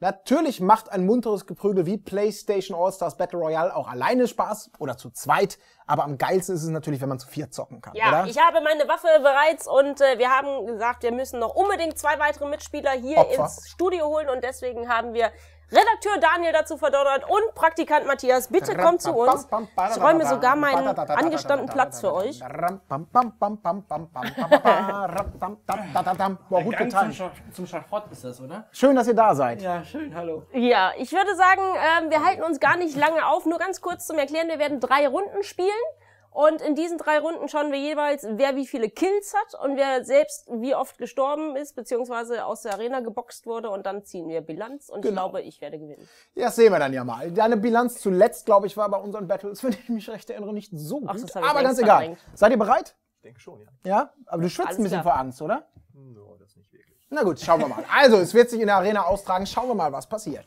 Natürlich macht ein munteres Geprügel wie PlayStation All-Stars Battle Royale auch alleine Spaß oder zu zweit, aber am geilsten ist es natürlich, wenn man zu viert zocken kann, ja, oder? Ich habe meine Waffe bereits und wir haben gesagt, wir müssen noch unbedingt zwei weitere Mitspieler hier ins Studio holen und deswegen haben wir Redakteur Daniel dazu verdonnert und Praktikant Matthias, bitte kommt zu uns. Ich räume sogar meinen angestammten Platz für euch. Boah, gut getan. Zum Schafott ist das, oder? Schön, dass ihr da seid. Ja, schön, hallo. Ja, ich würde sagen, wir halten uns gar nicht lange auf. Nur ganz kurz zum Erklären, wir werden 3 Runden spielen. Und in diesen 3 Runden schauen wir jeweils, wer wie viele Kills hat und wer selbst wie oft gestorben ist, beziehungsweise aus der Arena geboxt wurde. Und dann ziehen wir Bilanz und genau. Ich glaube, ich werde gewinnen. Ja, das sehen wir dann ja mal. Deine Bilanz zuletzt, glaube ich, war bei unseren Battles, wenn ich mich recht erinnere, nicht so gut. Aber ganz egal. Verdrängt. Seid ihr bereit? Ich denke schon, ja. Ja? Aber du schwitzt ein bisschen vor Angst, oder? No, das nicht wirklich. Na gut, schauen wir mal. Also, es wird sich in der Arena austragen. Schauen wir mal, was passiert.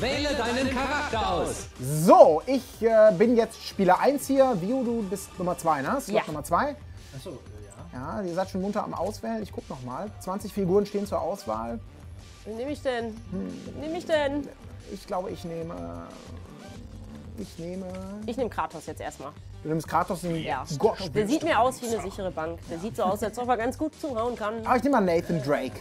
Wähle deinen Charakter aus. So, ich bin jetzt Spieler 1 hier. Vio, du bist Nummer 2, ne? Slot Nummer 2. Achso, ja. Ja, ihr seid schon munter am Auswählen. Ich guck nochmal. 20 Figuren stehen zur Auswahl. Wen nehme ich denn? Ich glaube, ich nehme... Ich nehme Kratos jetzt erstmal. Du nimmst Kratos in den Gosh. Der sieht mir aus wie eine sichere Bank. Der sieht so aus, als ob er ganz gut zuhauen kann. Aber ich nehme mal Nathan Drake.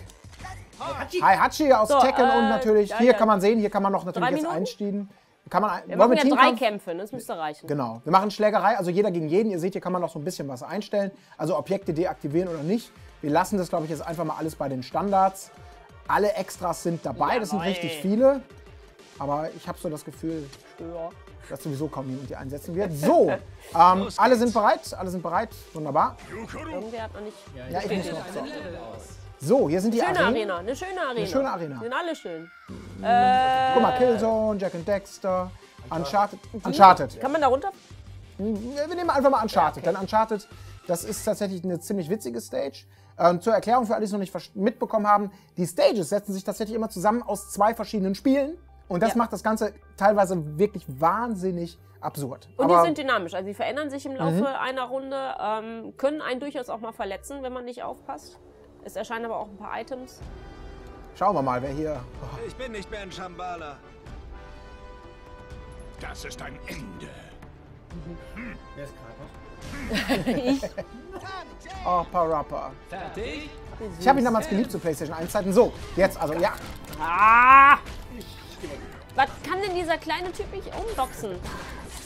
Hi Hachi aus Tekken und natürlich, hier kann man sehen, hier kann man noch natürlich jetzt einstiegen. Kann man, wir machen ja 3 Kämpfe, das müsste reichen. Genau, wir machen Schlägerei, also jeder gegen jeden. Ihr seht, hier kann man noch so ein bisschen was einstellen. Also Objekte deaktivieren oder nicht. Wir lassen das, glaube ich, jetzt einfach mal alles bei den Standards. Alle Extras sind dabei, das sind richtig viele. Aber ich habe so das Gefühl, dass sowieso kaum jemand die einsetzen wird. So, alle sind bereit, wunderbar. Irgendwer hat noch nicht... Ja, ich muss noch so. So, hier sind die Arenen. Eine schöne Arena. Sind alle schön. Guck mal, Killzone, Jack and Dexter, Uncharted. Kann man da runter? Wir nehmen einfach mal Uncharted. Ja, okay. Denn Uncharted, das ist tatsächlich eine ziemlich witzige Stage. Zur Erklärung für alle, die es noch nicht mitbekommen haben, die Stages setzen sich tatsächlich immer zusammen aus 2 verschiedenen Spielen. Und das macht das Ganze teilweise wirklich wahnsinnig absurd. Und aber die sind dynamisch, also die verändern sich im Laufe einer Runde, können einen durchaus auch mal verletzen, wenn man nicht aufpasst. Es erscheinen aber auch ein paar Items. Schauen wir mal, wer hier... Oh. Ich bin nicht Ben Shambhala. Das ist ein Ende. Wer ist Kratos? Ich. Oh, Parappa. Fertig? Ich habe ihn damals geliebt zu PlayStation 1 Zeiten. So, jetzt also, ja. Ah! Was kann denn dieser kleine Typ nicht umboxen?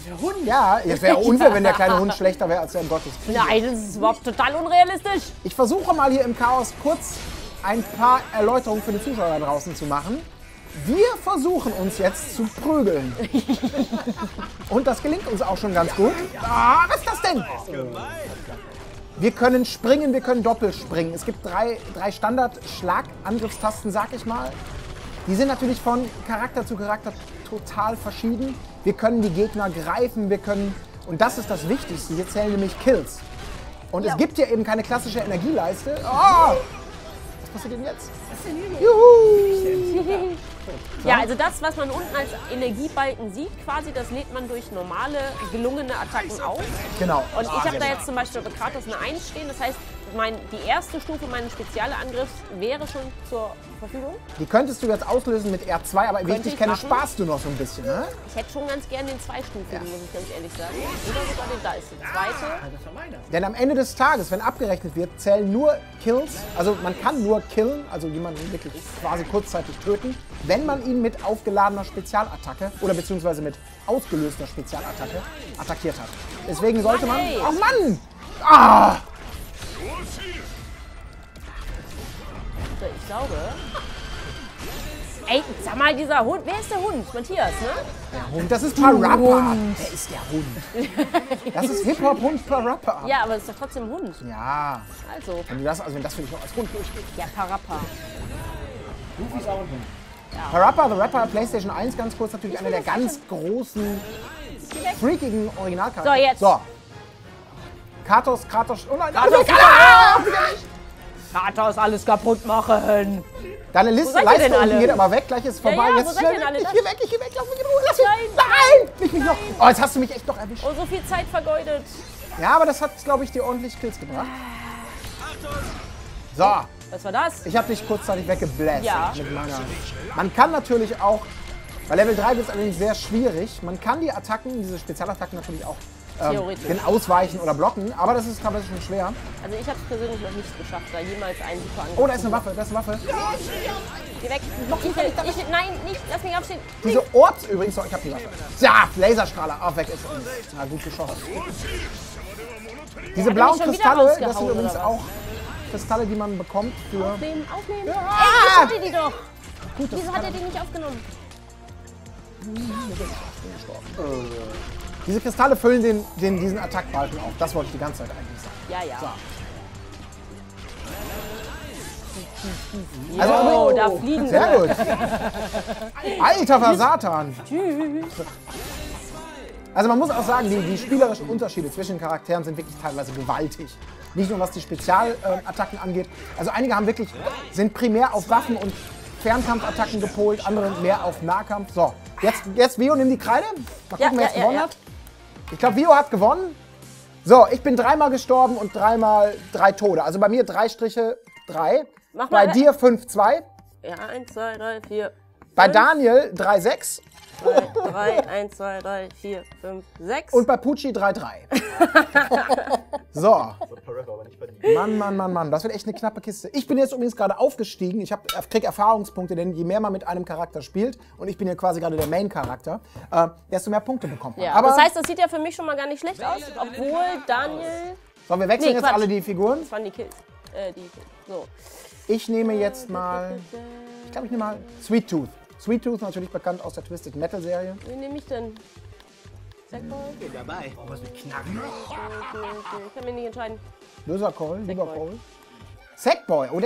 Der Hund? Ja, es wäre unfair, wenn der kleine Hund schlechter wäre als der in Gottes Krieg. Nein, das ist überhaupt total unrealistisch. Ich versuche mal hier im Chaos kurz ein paar Erläuterungen für die Zuschauer da draußen zu machen. Wir versuchen uns jetzt zu prügeln. Und das gelingt uns auch schon ganz gut. Ah, was ist das denn? Wir können springen, wir können doppelspringen. Es gibt 3 Standard-Schlag-Angriffstasten, sag ich mal. Die sind natürlich von Charakter zu Charakter total verschieden. Wir können die Gegner greifen, wir können... Und das ist das Wichtigste, hier zählen nämlich Kills. Und es gibt hier eben keine klassische Energieleiste. Oh! Was passiert denn jetzt? Juhu! Ja, also das, was man unten als Energiebalken sieht, quasi, das lädt man durch normale, gelungene Attacken auf. Genau. Und ich habe da jetzt zum Beispiel bei Kratos eine 1 stehen, das heißt, die erste Stufe meines Spezialangriffs wäre schon zur Verfügung. Die könntest du jetzt auslösen mit R2, aber wie ich dich kenne, sparst du noch so ein bisschen, ne? Ich hätte schon ganz gern den 2-Stufigen, muss ich ganz ehrlich sagen. Oder sogar den da ist der zweite. Das war meiner. Denn am Ende des Tages, wenn abgerechnet wird, zählen nur Kills. Also man kann nur killen, also jemanden wirklich quasi kurzzeitig töten, wenn man ihn mit aufgeladener Spezialattacke oder beziehungsweise mit ausgelöster Spezialattacke attackiert hat. Deswegen sollte man... Oh Mann! Ah! Ich glaube... Ey, sag mal, dieser Hund... Wer ist der Hund? Matthias, ne? Der Hund, das ist Parappa. Der ist der Hund. Das ist Hip-Hop-Hund Parappa. Ja, aber das ist doch trotzdem Hund. Ja. Also. Wenn das, für dich noch als Hund durchgeht. Ja, Parappa. Goofy ist auch ein Hund. Ja. Parappa, the Rapper, PlayStation 1, ganz kurz, natürlich einer der ganz großen, freakigen Originalcharakter. So, jetzt. So. Kratos, oh nein, Kratos, alles kaputt machen. Deine Leiste geht aber weg, gleich ist es vorbei. Ja, jetzt schnell, ich geh weg, lass mich in Ruhe, nein, nicht mich noch. Oh, jetzt hast du mich echt noch erwischt. Oh, so viel Zeit vergeudet. Ja, aber das hat, glaube ich, dir ordentlich Kills gebracht. So, Was war das? Ich habe dich kurzzeitig weggebläst mit Manga. Man kann natürlich auch, bei Level 3 wird es allerdings sehr schwierig, man kann die Attacken, diese Spezialattacken natürlich auch ausweichen oder blocken, aber das ist teilweise schon schwer. Also ich habe es persönlich noch nicht geschafft, da jemals einen Super angekommen. Oh, da ist eine Waffe, da ist eine Waffe. Geh weg. Nein, nicht, lass mich aufstehen. Diese Orbs übrigens, ich habe die Waffe. Ja, Laserstrahler, auch weg ist. Na, gut geschossen. Diese blauen Kristalle, das sind übrigens auch Kristalle, die man bekommt für... Aufnehmen, aufnehmen. Ja. Ey, ich hatte die doch. Gut, wieso hat er die nicht aufgenommen? Diese Kristalle füllen diesen Attackbalken auf. Das wollte ich die ganze Zeit eigentlich sagen. Ja, ja. So. Also, oh, da fliegen wir. Sehr gut. Alter Versatan. Tschüss. Also man muss auch sagen, die spielerischen Unterschiede zwischen den Charakteren sind wirklich teilweise gewaltig. Nicht nur was die Spezialattacken angeht. Also einige haben wirklich, sind primär auf Waffen und Fernkampfattacken gepolt, andere mehr auf Nahkampf. So, jetzt Vio nimmt die Kreide. Mal gucken, wer jetzt gewonnen hat. Ich glaube, Vio hat gewonnen. So, ich bin dreimal gestorben und dreimal 3 Tode. Also bei mir 3-3. Mach mal bei dir 5-2. Ja, 1, 2, 3, 4. Bei Daniel 3-6. 3, 1, 2, 3, 4, 5, 6. Und bei Pucci 3-3. So. Mann, das wird echt eine knappe Kiste. Ich bin jetzt übrigens gerade aufgestiegen. Ich krieg Erfahrungspunkte, denn je mehr man mit einem Charakter spielt, und ich bin ja quasi gerade der Main-Charakter, desto mehr Punkte bekommt man. Ja, aber das heißt, das sieht ja für mich schon mal gar nicht schlecht aus, obwohl Daniel... Sollen wir wechseln jetzt alle die Figuren? Das waren die Kills. So. Ich nehme jetzt mal... Ich glaube, ich nehme mal Sweet Tooth. Sweet Tooth, natürlich bekannt aus der Twisted Metal Serie. Wen nehme ich denn? Sackboy? Ich bin dabei. Oh, was mit Knacken. Okay. Ich kann mich nicht entscheiden. Löser Cole, lieber Cole. Sackboy. Oh,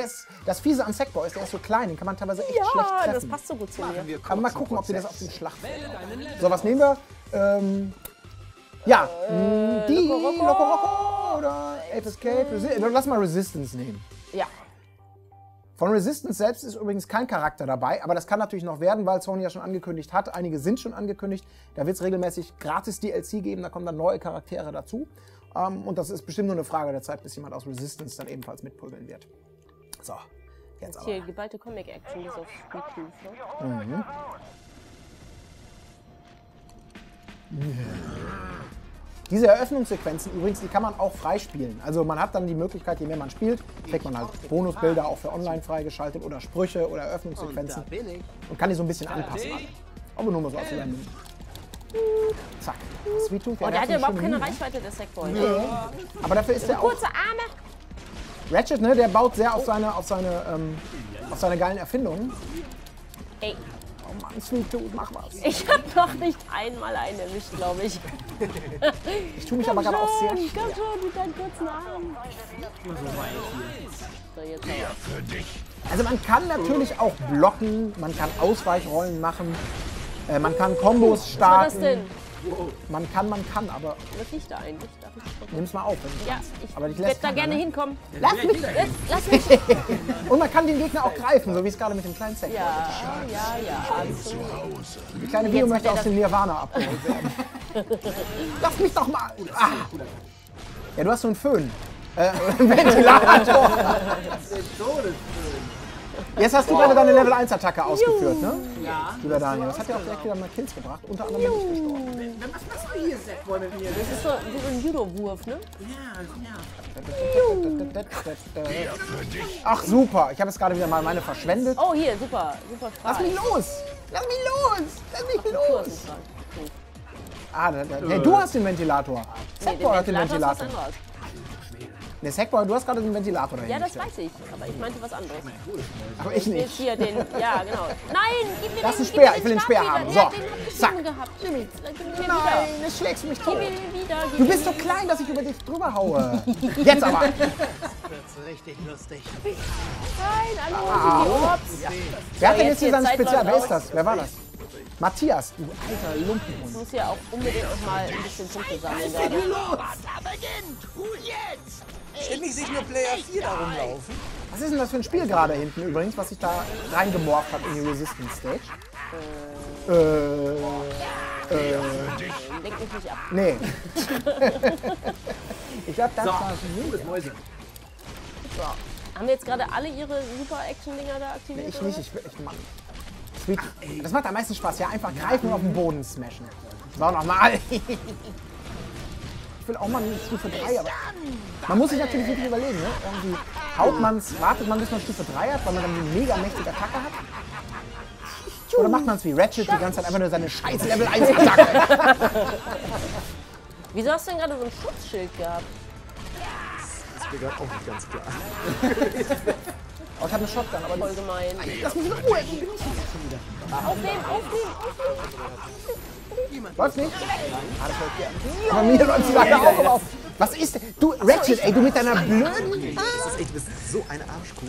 das Fiese an Sackboy ist, der ist so klein, den kann man teilweise echt schlecht treffen. Ja, das passt so gut zu mir. Aber mal gucken, ob sie das auf dem Schlachtfeld haben. So, was nehmen wir? Ja, die Loco-Rocco oder Ape Escape. Lass mal Resistance nehmen. Ja. Von Resistance selbst ist übrigens kein Charakter dabei, aber das kann natürlich noch werden, weil Sony ja schon angekündigt hat. Einige sind schon angekündigt. Da wird es regelmäßig gratis DLC geben, da kommen dann neue Charaktere dazu. Und das ist bestimmt nur eine Frage der Zeit, bis jemand aus Resistance dann ebenfalls mitprügeln wird. So, jetzt aber. Hier, geballte Comic-Action ist auf YouTube, ne? Mhm. Diese Eröffnungssequenzen übrigens, die kann man auch freispielen. Also man hat dann die Möglichkeit, je mehr man spielt, kriegt man halt Bonusbilder auch für online freigeschaltet oder Sprüche oder Eröffnungssequenzen und kann die so ein bisschen anpassen. Aber nur mal so auf die Lände. Zack. Sweet Tooth, der hat ja überhaupt keine Reichweite, der Sackboy. Nee. Aber dafür ist der auch... Kurze Arme! Ratchet, ne, der baut sehr auf seine geilen Erfindungen. Ey. Oh Mann, Sweet Tooth, mach was. Ich habe noch nicht einmal einen erwischt, glaube ich. Ich tue mich aber gerade auch sehr schwer. Komm schon, mit deinen kurzen Armen. Also man kann natürlich auch blocken, man kann Ausweichrollen machen, man kann Kombos starten. Was war das denn? Man kann, aber... Wirklich da eigentlich? Nimm's mal auf, wenn du kannst. Ja, ich werde da gerne hinkommen. Lass mich! Und man kann den Gegner auch greifen, so wie es gerade mit dem kleinen Sackboy ist. Ja, absolut. Die kleine Vio möchte aus dem Nirvana abgeholt werden. Lass mich doch mal! Ah. Ja, du hast so einen Föhn. Einen Ventilator! Jetzt hast du gerade deine Level 1 Attacke ausgeführt, ne? Ja. Lieber Daniel, das hat ja auch direkt wieder mal Kills gebracht, unter anderem bin ich gestorben. Was machst du hier, Sackboy, mit mir? Das ist so ein Judo-Wurf, ne? Ja. Ach super, ich habe jetzt gerade wieder mal meine verschwendet. Oh hier, super Strahl. Lass mich los! Lass mich los! Ah, du hast den Ventilator. Sackboy hat den Ventilator. Ne, Sackboy, du hast gerade den Ventilator dahin. Ja, das weiß ich, aber ich meinte was anderes. Aber ich nicht. Hier den, ja, genau. Nein, gib mir das den Speer. Ich will den Speer haben. So, zack. Nein, jetzt schlägst du mich tot. Du bist so klein, dass ich über dich drüber haue. Jetzt aber. Das wird's richtig lustig. Nein, hallo. Wer hat denn jetzt hier sein Spezial? Wer ist das? Wer war das? Matthias, du alter Lumpen. Ich muss ja auch unbedingt auch mal ein bisschen Punkte sammeln. Ständig sieht nur Player 4 da rumlaufen. Was ist denn das für ein Spiel gerade hinten übrigens, was sich da reingemorpht hat in die Resistance Stage? Lenk mich nicht ab. Nee. Ich glaube, das war ein gutes Mäuschen. So. Haben wir jetzt gerade alle ihre Super-Action-Dinger da aktiviert? Nee, ich nicht, ich mach. Das macht am meisten Spaß, ja, einfach greifen und auf den Boden smashen. So, nochmal. Ich will auch mal eine Stufe 3, aber man muss sich natürlich wirklich überlegen, ne? Irgendwie haut man's, wartet man bis man Stufe 3 hat, weil man dann eine mega mächtige Attacke hat? Oder macht man es wie Ratchet, die ganze Zeit einfach nur seine scheiß Level 1 Attacke? Wieso hast du denn gerade so ein Schutzschild gehabt? Das ist mir gerade auch nicht ganz klar. Oh, ich hab eine Shotgun, aber voll gemein. Lass mich in Ruhe, ich bin nicht hier. Aufnehmen. Läuft nicht? Ah, bei mir läuft sie leider auch immer auf. Was ist denn? Du, Ratchet, ey, du mit deiner blöden... Das ist echt, du bist so eine Arschkuh.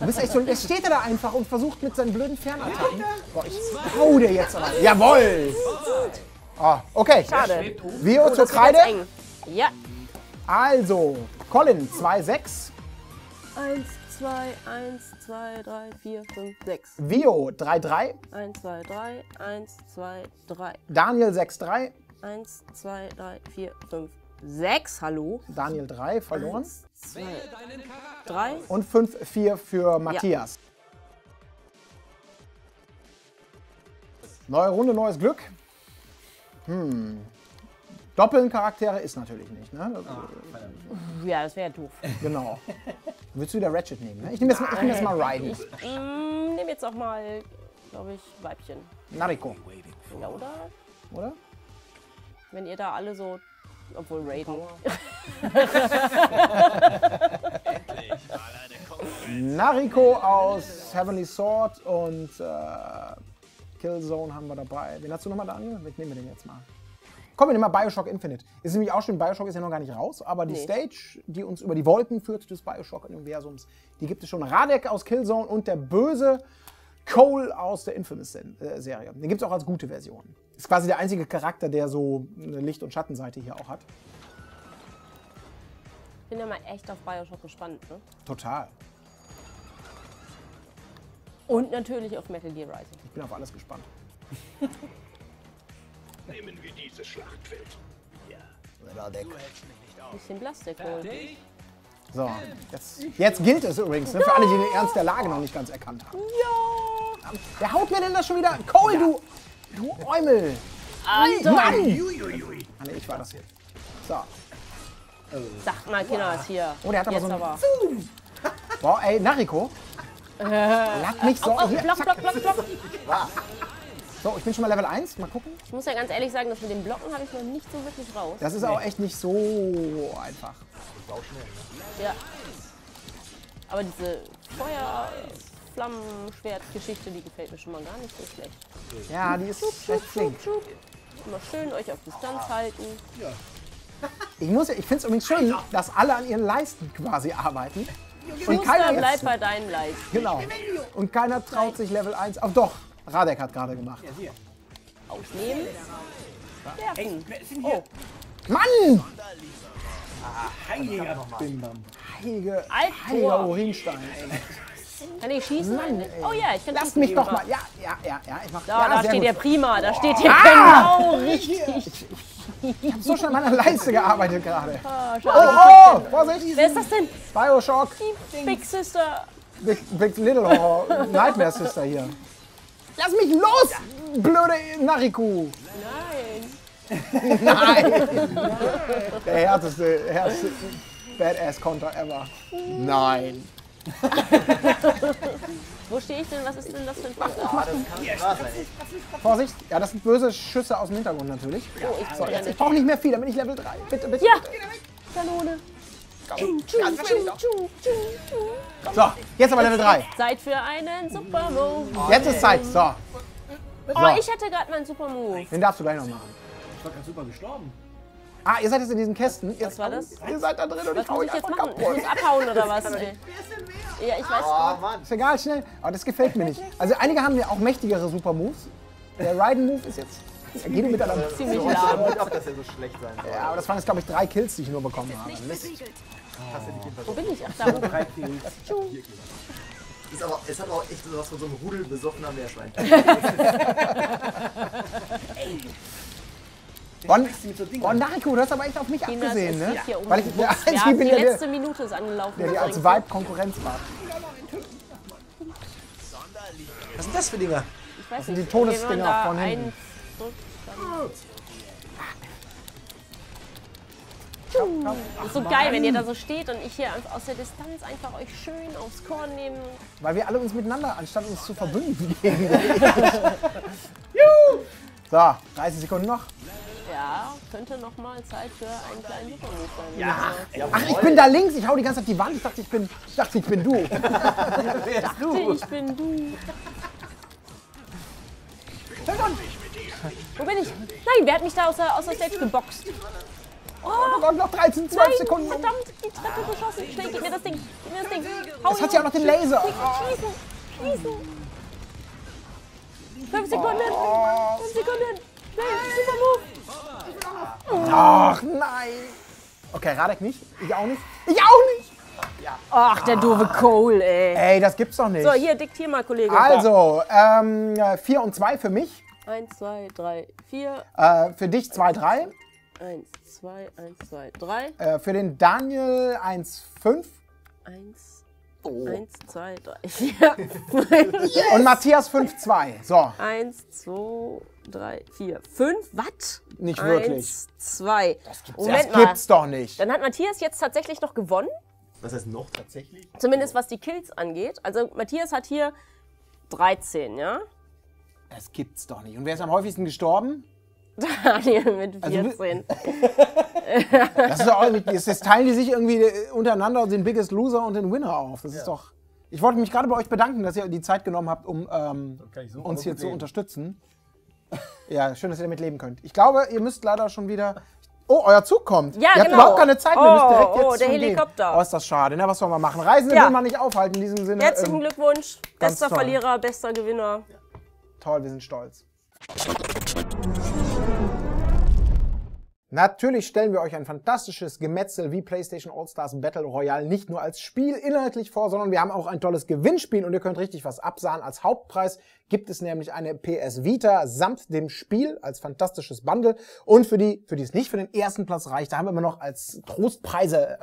Du bist echt so... Jetzt steht er da einfach und versucht mit seinen blöden Fernattacken. Boah, ich hau dir jetzt aber. Jawoll! Oh, okay. Schade. Vio zur Kreide. Ja. Also, Colin, 2,6. 1, 2, 1, 2, 3, 4, 5, 6. Vio, 3, 3. 1, 2, 3, 1, 2, 3. Daniel, 6, 3. 1, 2, 3, 4, 5, 6, hallo? Daniel, 3, verloren. 1, 2, 3. Und 5, 4 für Matthias. Ja. Neue Runde, neues Glück. Hm. Doppeln Charaktere ist natürlich nicht, ne? Ja, das wäre ja doof. Genau. Willst du wieder Ratchet nehmen, ne? Ich nehme jetzt, mal Raiden. Ich nehme jetzt auch mal, glaube ich, Weibchen. Nariko. Ja, oder? Oder? Wenn ihr da alle so... Obwohl Raiden. Nariko aus Heavenly Sword und Killzone haben wir dabei. Wen hast du nochmal da angenommen? Ich nehme den jetzt mal. Kommen wir mal Bioshock Infinite. Ist nämlich auch schön, Bioshock ist ja noch gar nicht raus, aber die Stage, die uns über die Wolken führt des Bioshock-Universums, die gibt es schon. Radec aus Killzone und der böse Cole aus der Infamous-Serie. Den gibt es auch als gute Version. Ist quasi der einzige Charakter, der so eine Licht- und Schattenseite hier auch hat. Ich bin ja mal echt auf Bioshock gespannt, ne? Total. Und natürlich auf Metal Gear Rising. Ich bin auf alles gespannt. Nehmen wir dieses Schlachtfeld. Ja. Radec. Bisschen Plastik holen. So, jetzt gilt es übrigens, ne, für alle, die den Ernst der Lage noch nicht ganz erkannt haben. Ja. Wer haut mir denn das schon wieder? Cole, du Eumel! Alter! Mann! Ah, ne, ich war das hier. So. Sagt mal, Kinder, ist hier. Oh, der hat aber jetzt so einen... Boah, ey, Nariko. Lass mich so... Oh, Block. So, ich bin schon mal Level 1, mal gucken. Ich muss ja ganz ehrlich sagen, dass mit den Blocken habe ich noch nicht so wirklich raus. Das ist auch echt nicht so einfach. Das ist auch schnell, ne? Ja. Aber diese Feuer-Flammenschwert-Geschichte, die gefällt mir schon mal gar nicht so schlecht. Ja, die ist echt flink. Immer schön euch auf Distanz halten. Ja. Ich finde es übrigens schön, dass alle an ihren Leisten quasi arbeiten. Und keiner bleibt bei deinen Leisten. Genau. Und keiner traut sich Level 1. Ach doch. Radec hat gerade gemacht. Aufnehmen. Werfen. Oh. Mann! Heiliger Urinstein. Kann ich schießen? Mann, oh ja, ich kann das. Lass mich doch mal. Ja. Ich mach da, ja, da steht der Prima. Da steht der genau richtig. Ich hab so schon an meiner Leiste gearbeitet gerade. Oh, vorsichtig. Wer ist das denn? Bioshock. Die Big Sister. Big Little Horror. Nightmare Sister hier. Lass mich los, blöde Nariko! Nein! Nein! Der härteste Badass-Konter ever. Nein! Wo stehe ich denn? Was ist denn das für ein Konter? Vorsicht! Ja, das sind böse Schüsse aus dem Hintergrund natürlich. Oh, ich brauche nicht mehr viel, damit ich Level 3. Bitte, bitte. Ja! Kanone! So, jetzt aber Level 3. Zeit für einen Super Move. Jetzt ist Zeit, so. Oh, ich hatte gerade meinen Super Move. Den darfst du gleich noch machen. Ich war gerade super gestorben. Ah, ihr seid jetzt in diesen Kästen. Was war das? Ihr seid da drin und ich hau euch jetzt kaputt. Ich muss abhauen oder was? Ja, ich weiß nicht. Ist egal, schnell. Aber das gefällt mir nicht. Also einige haben ja auch mächtigere Super Moves. Der Raiden Move ist jetzt... Ja, geht miteinander. Ziemlich lahm. Ich glaube, dass er so schlecht sein soll. Ja, aber das waren jetzt, glaube ich, 3 Kills, die ich nur bekommen habe. Wo bin ich? Ach, da oben. 3 Kills. Es hat auch echt so was von so einem Rudel besoffener Meerschwein. Nariko, du hast aber echt auf mich China abgesehen, ne? Ja. Weil ich der Einzige bin, der die letzte Minute ist angelaufen. Der als Vibe Konkurrenz macht. Was sind das für Dinger? Ich weiß nicht. Die Todesdinger von hinten. Das ist so geil, wenn ihr da so steht und ich hier aus der Distanz einfach euch schön aufs Korn nehme. Weil wir alle uns miteinander, anstatt uns zu verbünden, gehen. So, 30 Sekunden noch. Ja, könnte noch mal Zeit für einen kleinen Supermove sein. Ja. Ach, ich bin da links, ich hau die ganze Zeit die Wand. Ich dachte, ich bin du. Wo bin ich? Nein, wer hat mich da aus der Stage geboxt? Oh, da waren noch 13, 12 nein, Sekunden. Verdammt, die Treppe geschossen. Schnell, gib mir das Ding. Hau das hat ja auch noch den Laser. Schießen. 5 Sekunden. 5 Sekunden. Schnell, super Move. Ach, nein. Okay, Radec nicht. Ich auch nicht. Ja. Ach, der doofe Cole, ey. Ey, das gibt's doch nicht. So, hier, diktier mal, Kollege. Also, 4 und 2 für mich. 1, 2, 3, 4. Für dich 2, 3. 1, 2, 1, 2, 3. Für den Daniel 1, 5. 1, 2, 3, 4. Yes. Und Matthias 5, 2. So. 1, 2, 3, 4, 5. Was? Nicht wirklich. 1, 2. Das gibt's doch nicht. Dann hat Matthias jetzt tatsächlich noch gewonnen. Was heißt noch tatsächlich? Zumindest was die Kills angeht. Also Matthias hat hier 13, ja? Das gibt's doch nicht. Und wer ist am häufigsten gestorben? Daniel mit 14. Also, das ist doch auch, das teilen die sich irgendwie untereinander den Biggest Loser und den Winner auf. Das ist doch. Ich wollte mich gerade bei euch bedanken, dass ihr die Zeit genommen habt, um uns hier zu unterstützen. Ja, schön, dass ihr damit leben könnt. Ich glaube, ihr müsst leider schon wieder. Oh, euer Zug kommt. Ja, ihr habt überhaupt keine Zeit mehr. Müsst direkt jetzt der Helikopter. Gehen. Oh, ist das schade. Na, was sollen wir machen? Reisende will man nicht aufhalten in diesem Sinne. Herzlichen Glückwunsch. Bester Verlierer, bester Gewinner. Ja. Toll, wir sind stolz. Natürlich stellen wir euch ein fantastisches Gemetzel wie PlayStation All-Stars Battle Royale nicht nur als Spiel inhaltlich vor, sondern wir haben auch ein tolles Gewinnspiel und ihr könnt richtig was absahen. Als Hauptpreis gibt es nämlich eine PS Vita samt dem Spiel als fantastisches Bundle. Und für die es nicht für den ersten Platz reicht, da haben wir immer noch als Trostpreise...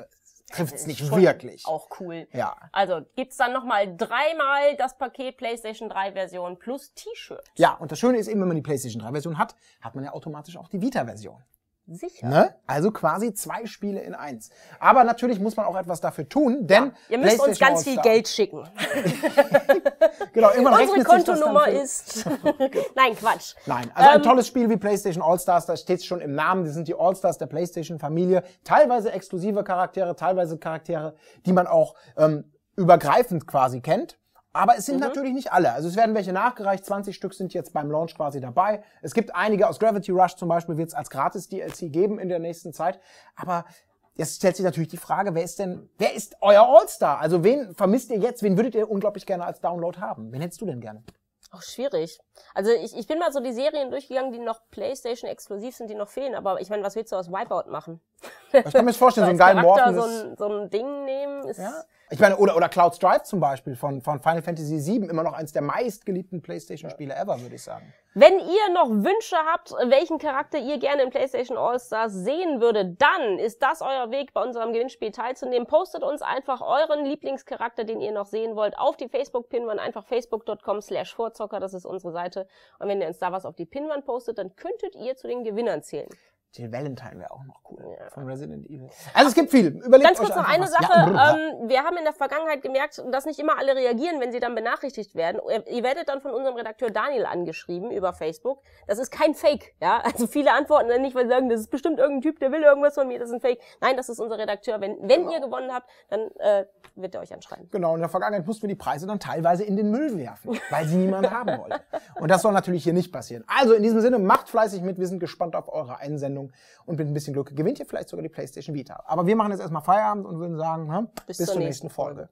Trifft es nicht wirklich. Auch cool. Ja. Also gibt es dann nochmal dreimal das Paket PlayStation 3 Version plus T-Shirt. Ja, und das Schöne ist eben, wenn man die PlayStation 3 Version hat, hat man ja automatisch auch die Vita-Version. Sicher. Ne? Also quasi 2 Spiele in 1. Aber natürlich muss man auch etwas dafür tun, denn... Ja, ihr müsst uns ganz viel Geld schicken. Genau, unsere Kontonummer ist... Nein, Quatsch. Nein, also ein tolles Spiel wie PlayStation All-Stars, da steht es schon im Namen. Die sind die All-Stars der PlayStation-Familie. Teilweise exklusive Charaktere, teilweise Charaktere, die man auch übergreifend quasi kennt. Aber es sind natürlich nicht alle. Also es werden welche nachgereicht. 20 Stück sind jetzt beim Launch quasi dabei. Es gibt einige aus Gravity Rush zum Beispiel, wird es als Gratis-DLC geben in der nächsten Zeit. Aber jetzt stellt sich natürlich die Frage, wer ist euer All-Star? Also wen vermisst ihr jetzt? Wen würdet ihr unglaublich gerne als Download haben? Wen hättest du denn gerne? Auch schwierig. Also ich bin mal so die Serien durchgegangen, die noch PlayStation-exklusiv sind, die noch fehlen. Aber ich meine, was willst du aus Wipeout machen? Ich kann mir das vorstellen, so einen geilen Morphen. So ein Ding nehmen ist... Ja. Ich meine, oder Cloud Strife zum Beispiel von Final Fantasy 7, immer noch eins der meistgeliebten PlayStation-Spiele ever, würde ich sagen. Wenn ihr noch Wünsche habt, welchen Charakter ihr gerne in PlayStation All-Stars sehen würdet, dann ist das euer Weg, bei unserem Gewinnspiel teilzunehmen. Postet uns einfach euren Lieblingscharakter, den ihr noch sehen wollt, auf die Facebook-Pinwand, einfach facebook.com/vorzocker, das ist unsere Seite. Und wenn ihr uns da was auf die Pinwand postet, dann könntet ihr zu den Gewinnern zählen. Jill Valentine wäre auch noch cool, von Resident Evil. Also es gibt viel. Überlegt ganz kurz noch eine Sache. Ja. Wir haben in der Vergangenheit gemerkt, dass nicht immer alle reagieren, wenn sie dann benachrichtigt werden. Ihr werdet dann von unserem Redakteur Daniel angeschrieben über Facebook. Das ist kein Fake. Ja? Also viele antworten dann nicht, weil sie sagen, das ist bestimmt irgendein Typ, der will irgendwas von mir, das ist ein Fake. Nein, das ist unser Redakteur. Wenn ihr gewonnen habt, dann wird er euch anschreiben. Genau, in der Vergangenheit mussten wir die Preise dann teilweise in den Müll werfen, weil sie niemand haben wollte. Und das soll natürlich hier nicht passieren. Also in diesem Sinne, macht fleißig mit, wir sind gespannt auf eure Einsendung. Und mit ein bisschen Glück gewinnt ihr vielleicht sogar die PlayStation Vita. Aber wir machen jetzt erstmal Feierabend und würden sagen, bis zur nächsten Folge.